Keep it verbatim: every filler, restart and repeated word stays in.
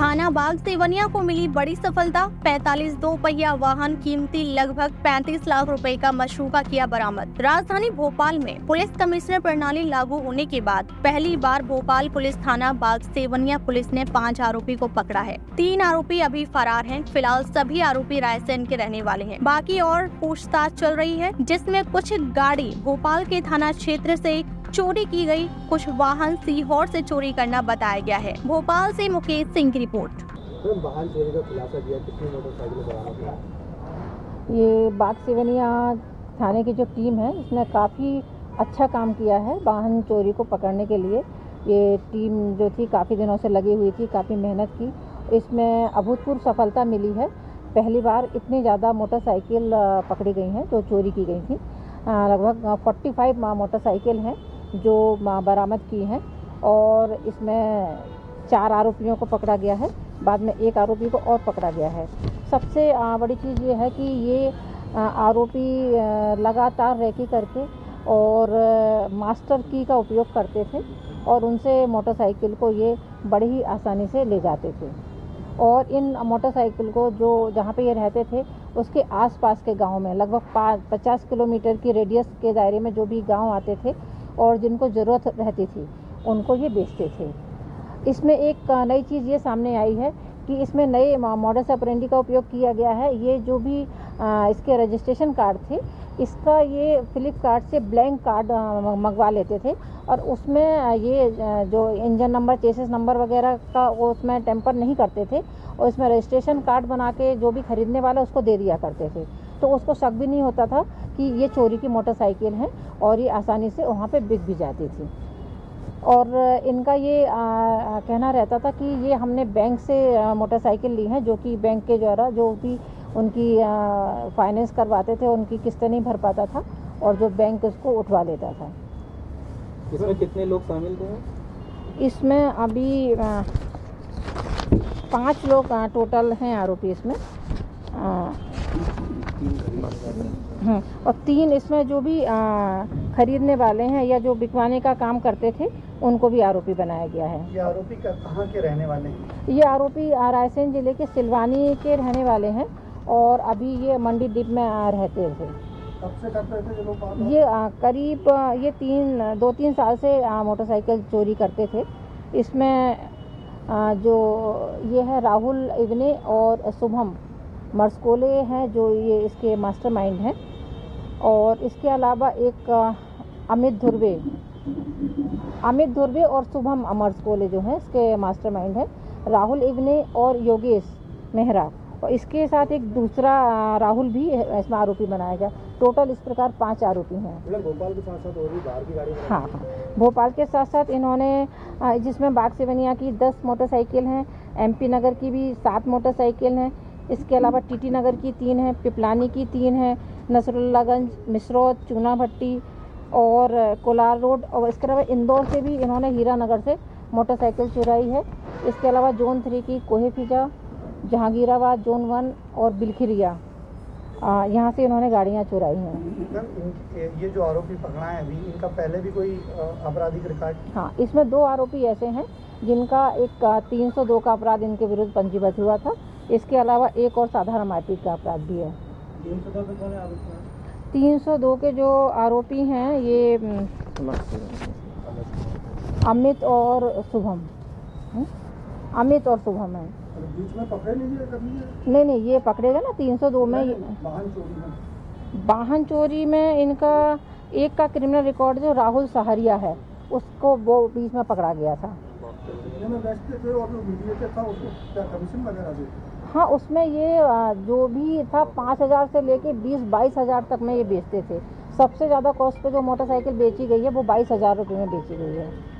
थाना बाग सेवनिया को मिली बड़ी सफलता। पैंतालीस दोपहिया वाहन कीमती लगभग पैंतीस लाख रुपए का मशरूका किया बरामद। राजधानी भोपाल में पुलिस कमिश्नर प्रणाली लागू होने के बाद पहली बार भोपाल पुलिस थाना बाग सेवनिया पुलिस ने पाँच आरोपी को पकड़ा है। तीन आरोपी अभी फरार हैं। फिलहाल सभी आरोपी रायसेन के रहने वाले हैं। बाकी और पूछताछ चल रही है, जिसमें कुछ गाड़ी भोपाल के थाना क्षेत्र से चोरी की गई, कुछ वाहन सीहोर से चोरी करना बताया गया है। भोपाल से मुकेश सिंह की रिपोर्ट। वाहन चोरी का खुलासा किया, कितनी मोटरसाइकिल बरामद हुई? ये बाग सेवनिया थाने की जो टीम है, इसने काफ़ी अच्छा काम किया है वाहन चोरी को पकड़ने के लिए। ये टीम जो थी काफ़ी दिनों से लगी हुई थी, काफ़ी मेहनत की, इसमें अभूतपूर्व सफलता मिली है। पहली बार इतनी ज़्यादा मोटरसाइकिल पकड़ी गई हैं जो चोरी की गई थी। लगभग फोर्टी फाइव मोटरसाइकिल हैं जो बरामद की हैं, और इसमें चार आरोपियों को पकड़ा गया है। बाद में एक आरोपी को और पकड़ा गया है। सबसे बड़ी चीज़ ये है कि ये आरोपी लगातार रेकी करके और मास्टर की का उपयोग करते थे, और उनसे मोटरसाइकिल को ये बड़ी ही आसानी से ले जाते थे। और इन मोटरसाइकिल को जो जहाँ पे ये रहते थे उसके आसपास के गाँव में लगभग पचास किलोमीटर की रेडियस के दायरे में जो भी गाँव आते थे और जिनको ज़रूरत रहती थी उनको ये बेचते थे। इसमें एक नई चीज़ ये सामने आई है कि इसमें नए मॉडस ऑपरेंडी का उपयोग किया गया है। ये जो भी इसके रजिस्ट्रेशन कार्ड थे, इसका ये फ्लिपकार्ट से ब्लैंक कार्ड मंगवा लेते थे, और उसमें ये जो इंजन नंबर, चेसिस नंबर वगैरह का वो उसमें टेम्पर नहीं करते थे, और इसमें रजिस्ट्रेशन कार्ड बना के जो भी खरीदने वाला उसको दे दिया करते थे। तो उसको शक भी नहीं होता था कि ये चोरी की मोटरसाइकिल है, और ये आसानी से वहाँ पे बिक भी जाती थी। और इनका ये आ, कहना रहता था कि ये हमने बैंक से मोटरसाइकिल ली है, जो कि बैंक के द्वारा जो भी उनकी फाइनेंस करवाते थे उनकी किस्तें नहीं भर पाता था, और जो बैंक उसको उठवा लेता था। इसमें कितने लोग शामिल थे? इसमें अभी आ, पाँच लोग आ, टोटल हैं आरोपी इसमें। आ, और तीन इसमें जो भी आ, खरीदने वाले हैं या जो बिकवाने का काम करते थे उनको भी आरोपी बनाया गया है। ये आरोपी कहाँ के रहने वाले हैं? ये आरोपी रायसेन जिले के सिलवानी के रहने वाले हैं, और अभी ये मंडीदीप में रहते थे। कब से करते थे ये लोग? ये आ, करीब ये तीन दो तीन साल से मोटरसाइकिल चोरी करते थे। इसमें आ, जो ये है राहुल इग्ने और शुभम मर्सकोले हैं जो ये इसके मास्टरमाइंड हैं, और इसके अलावा एक अमित धुर्वे अमित धुर्वे और शुभम मर्सकोले जो हैं इसके मास्टरमाइंड हैं। राहुल इग्ने और योगेश मेहरा, और इसके साथ एक दूसरा राहुल भी इसमें आरोपी बनाया गया। टोटल इस प्रकार पांच आरोपी हैं। भोपाल के साथ साथ और भी बाहर की गाड़ी? हाँ हाँ, भोपाल के साथ साथ इन्होंने, जिसमें बाग सेवनिया की दस मोटरसाइकिल हैं, एमपी नगर की भी सात मोटरसाइकिल हैं, इसके अलावा टीटी नगर की तीन है, पिपलानी की तीन है, नसरुल्लागंज, मिसरोत, चूनाभ्टी और कोलार रोड, और इसके अलावा इंदौर से भी इन्होंने हीरा नगर से मोटरसाइकिल चुराई है। इसके अलावा जोन थ्री की कोहेफिजा, जहांगीराबाद जोन वन और बिलखिरिया, यहाँ से इन्होंने गाड़ियाँ चुराई हैं। ये जो आरोपी पकड़ा है अभी, इनका पहले भी कोई आपराधिक रिकॉर्ड? हाँ, इसमें दो आरोपी ऐसे हैं जिनका एक तीन सौ दो का अपराध इनके विरुद्ध पंजीबद्ध हुआ था। इसके अलावा एक और साधारण मारपीट का अपराध भी है। तीन सौ दो के जो आरोपी हैं ये अमित और शुभम अमित और शुभम है। बीच में पकड़े नहीं? नहीं नहीं, ये पकड़ेगा ना तीन सौ दो में। वाहन चोरी में इनका एक का क्रिमिनल रिकॉर्ड जो राहुल सहरिया है, उसको वो बीच में पकड़ा गया था। हाँ, उसमें ये जो भी था पाँच हज़ार से लेके बीस बाईस हज़ार तक में ये बेचते थे। सबसे ज़्यादा कॉस्ट पे जो मोटरसाइकिल बेची गई है वो बाईस हज़ार रुपये में बेची गई है।